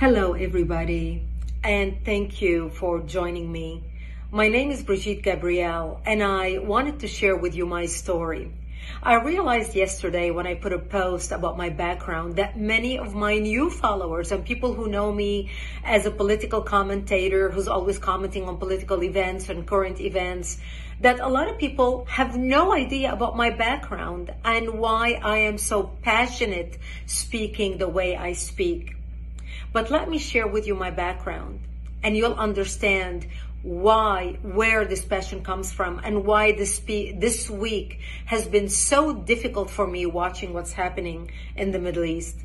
Hello everybody, and thank you for joining me. My name is Brigitte Gabriel, and I wanted to share with you my story. I realized yesterday when I put a post about my background that many of my new followers and people who know me as a political commentator who's always commenting on political events and current events, that a lot of people have no idea about my background and why I am so passionate speaking the way I speak. But let me share with you my background, and you'll understand where this passion comes from and why this week has been so difficult for me watching what's happening in the Middle East.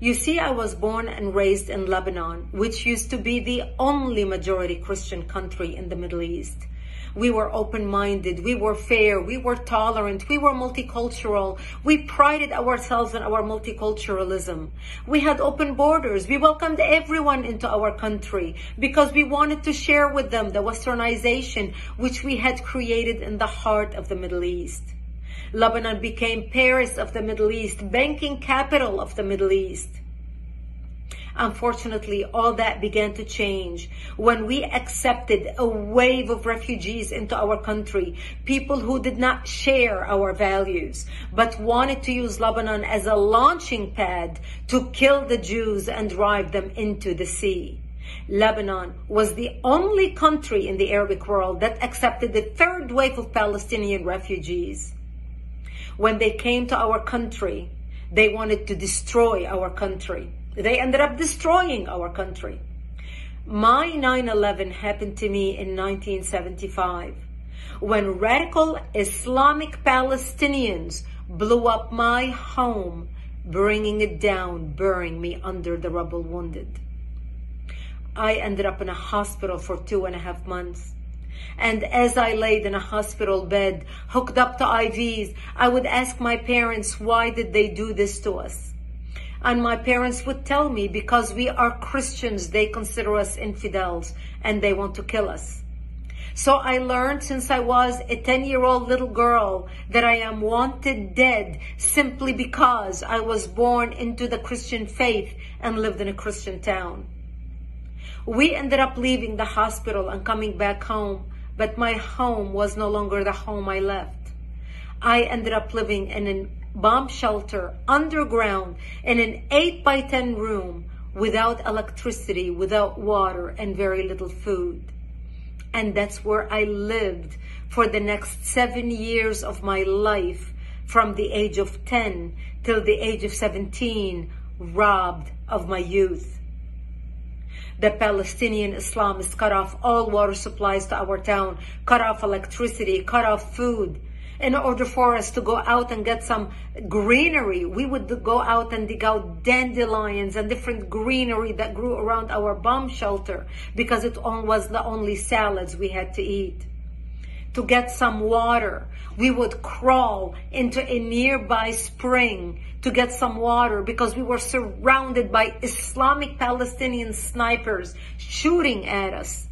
You see, I was born and raised in Lebanon, which used to be the only majority Christian country in the Middle East. We were open-minded, we were fair, we were tolerant, we were multicultural. We prided ourselves on our multiculturalism. We had open borders. We welcomed everyone into our country because we wanted to share with them the westernization which we had created in the heart of the Middle East. Lebanon became Paris of the Middle East, banking capital of the Middle East. Unfortunately, all that began to change when we accepted a wave of refugees into our country, people who did not share our values, but wanted to use Lebanon as a launching pad to kill the Jews and drive them into the sea. Lebanon was the only country in the Arabic world that accepted the third wave of Palestinian refugees. When they came to our country, they wanted to destroy our country. They ended up destroying our country. My 9/11 happened to me in 1975 when radical Islamic Palestinians blew up my home, bringing it down, burying me under the rubble wounded. I ended up in a hospital for 2.5 months. And as I laid in a hospital bed, hooked up to IVs, I would ask my parents, why did they do this to us? And my parents would tell me, because we are Christians, they consider us infidels and they want to kill us. So I learned since I was a 10-year-old little girl that I am wanted dead simply because I was born into the Christian faith and lived in a Christian town. We ended up leaving the hospital and coming back home, but my home was no longer the home I left. I ended up living in an bomb shelter underground in an 8x10 room without electricity, without water, and very little food. And that's where I lived for the next 7 years of my life, from the age of 10 till the age of 17, robbed of my youth. The Palestinian Islamists cut off all water supplies to our town, cut off electricity, cut off food. In order for us to go out and get some greenery, we would go out and dig out dandelions and different greenery that grew around our bomb shelter because it was the only salads we had to eat. To get some water, we would crawl into a nearby spring to get some water because we were surrounded by Islamic Palestinian snipers shooting at us.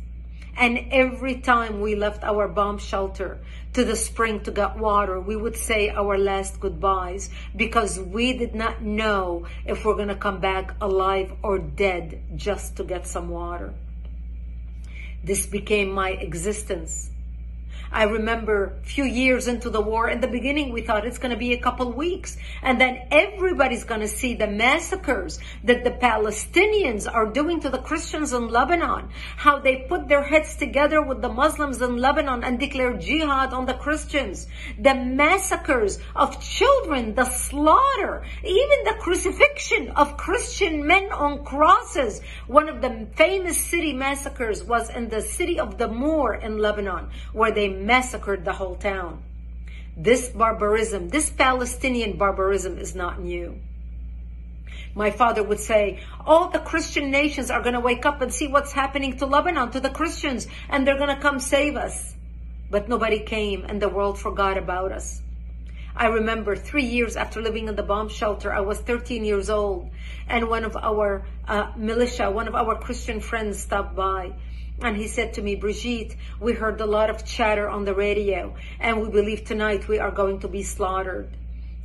And every time we left our bomb shelter to the spring to get water, we would say our last goodbyes because we did not know if we're going to come back alive or dead just to get some water. This became my existence. I remember a few years into the war, in the beginning, we thought it's going to be a couple weeks. And then everybody's going to see the massacres that the Palestinians are doing to the Christians in Lebanon. How they put their heads together with the Muslims in Lebanon and declare jihad on the Christians. The massacres of children, the slaughter, even the crucifixion of Christian men on crosses. One of the famous city massacres was in the city of Damour in Lebanon, where they massacred the whole town. This barbarism, this Palestinian barbarism, is not new. My father would say, all the Christian nations are going to wake up and see what's happening to Lebanon, to the Christians, and they're going to come save us. But nobody came, and the world forgot about us. I remember 3 years after living in the bomb shelter, I was 13 years old, and one of our militia, one of our Christian friends stopped by. And he said to me, Brigitte, we heard a lot of chatter on the radio, and we believe tonight we are going to be slaughtered.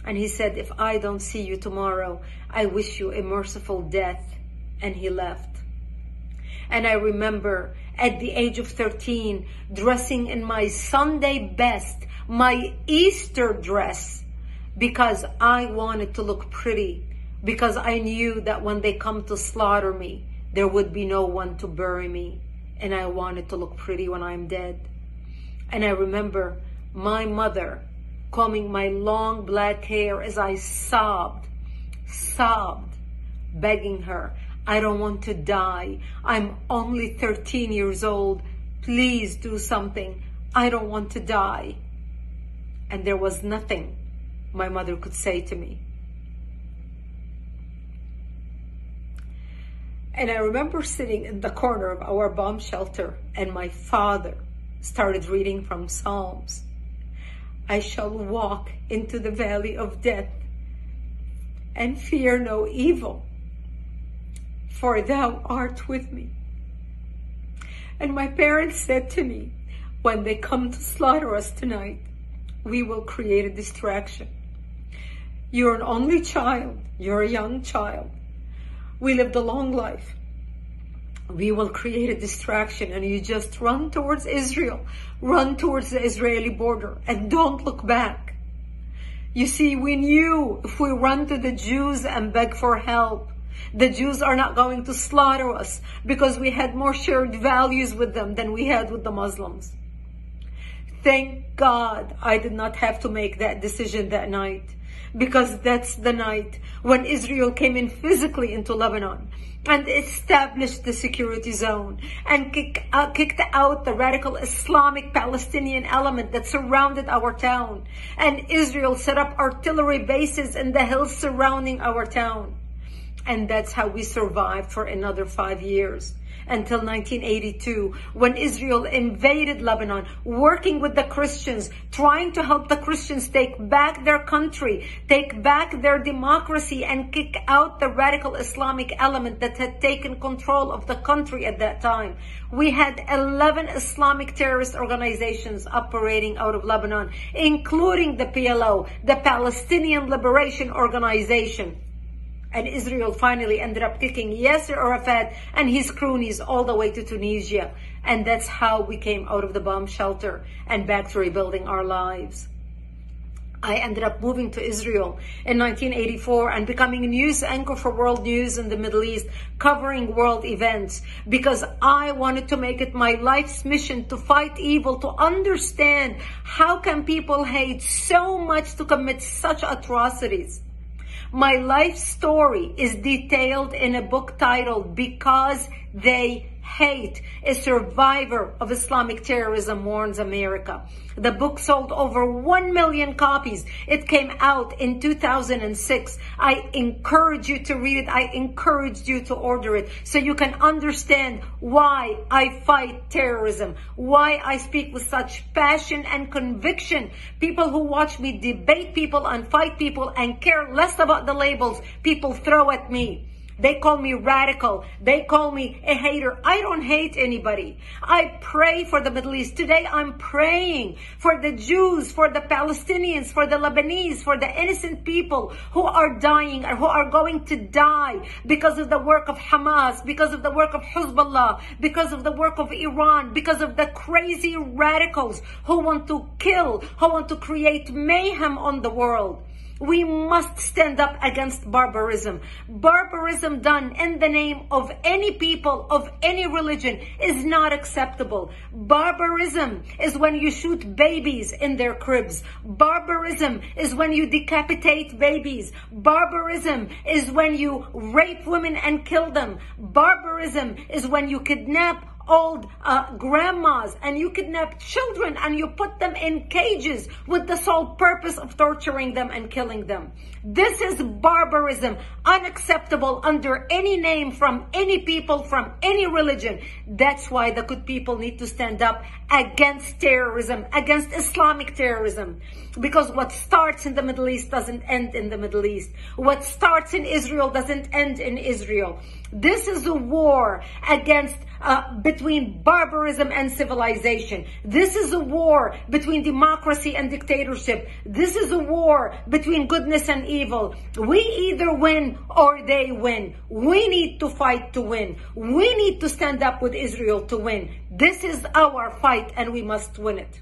And he said, if I don't see you tomorrow, I wish you a merciful death. and he left. And I remember at the age of 13, dressing in my Sunday best, my Easter dress, because I wanted to look pretty, because I knew that when they come to slaughter me, there would be no one to bury me. And I wanted to look pretty when I'm dead. And I remember my mother combing my long black hair as I sobbed, begging her, I don't want to die. I'm only 13 years old. Please do something. I don't want to die. And there was nothing my mother could say to me. And I remember sitting in the corner of our bomb shelter, and my father started reading from Psalms. I shall walk into the valley of death and fear no evil, for thou art with me. And my parents said to me, when they come to slaughter us tonight, we will create a distraction. You're an only child. You're a young child. We lived a long life. We will create a distraction, and you just run towards Israel, run towards the Israeli border, and don't look back. You see, we knew if we run to the Jews and beg for help, the Jews are not going to slaughter us, because we had more shared values with them than we had with the Muslims. Thank God I did not have to make that decision that night, because that's the night when Israel came in physically into Lebanon and established the security zone and kicked out the radical Islamic Palestinian element that surrounded our town. And Israel set up artillery bases in the hills surrounding our town. And that's how we survived for another 5 years, until 1982, when Israel invaded Lebanon, working with the Christians, trying to help the Christians take back their country, take back their democracy, and kick out the radical Islamic element that had taken control of the country at that time. We had 11 Islamic terrorist organizations operating out of Lebanon, including the PLO, the Palestinian Liberation Organization. And Israel finally ended up kicking Yasser Arafat and his cronies all the way to Tunisia. And that's how we came out of the bomb shelter and back to rebuilding our lives. I ended up moving to Israel in 1984 and becoming a news anchor for World News in the Middle East, covering world events, because I wanted to make it my life's mission to fight evil, to understand how can people hate so much to commit such atrocities. My life story is detailed in a book titled Because They Hate, A Survivor of Islamic Terrorism Warns America. The book sold over 1 million copies. It came out in 2006. I encourage you to read it. I encourage you to order it so you can understand why I fight terrorism, why I speak with such passion and conviction. People who watch me debate people and fight people and care less about the labels people throw at me. They call me radical. They call me a hater. I don't hate anybody. I pray for the Middle East. Today I'm praying for the Jews, for the Palestinians, for the Lebanese, for the innocent people who are dying or who are going to die because of the work of Hamas, because of the work of Hezbollah, because of the work of Iran, because of the crazy radicals who want to kill, who want to create mayhem on the world. We must stand up against barbarism. Barbarism done in the name of any people, of any religion, is not acceptable. Barbarism is when you shoot babies in their cribs. Barbarism is when you decapitate babies. Barbarism is when you rape women and kill them. Barbarism is when you kidnap old grandmas and you kidnap children and you put them in cages with the sole purpose of torturing them and killing them. This is barbarism, unacceptable under any name, from any people, from any religion. That's why the good people need to stand up against terrorism, against Islamic terrorism, because what starts in the Middle East doesn't end in the Middle East. What starts in Israel doesn't end in Israel. This is a war against between barbarism and civilization. This is a war between democracy and dictatorship. This is a war between goodness and evil. We either win or they win. We need to fight to win. We need to stand up with Israel to win. This is our fight and we must win it.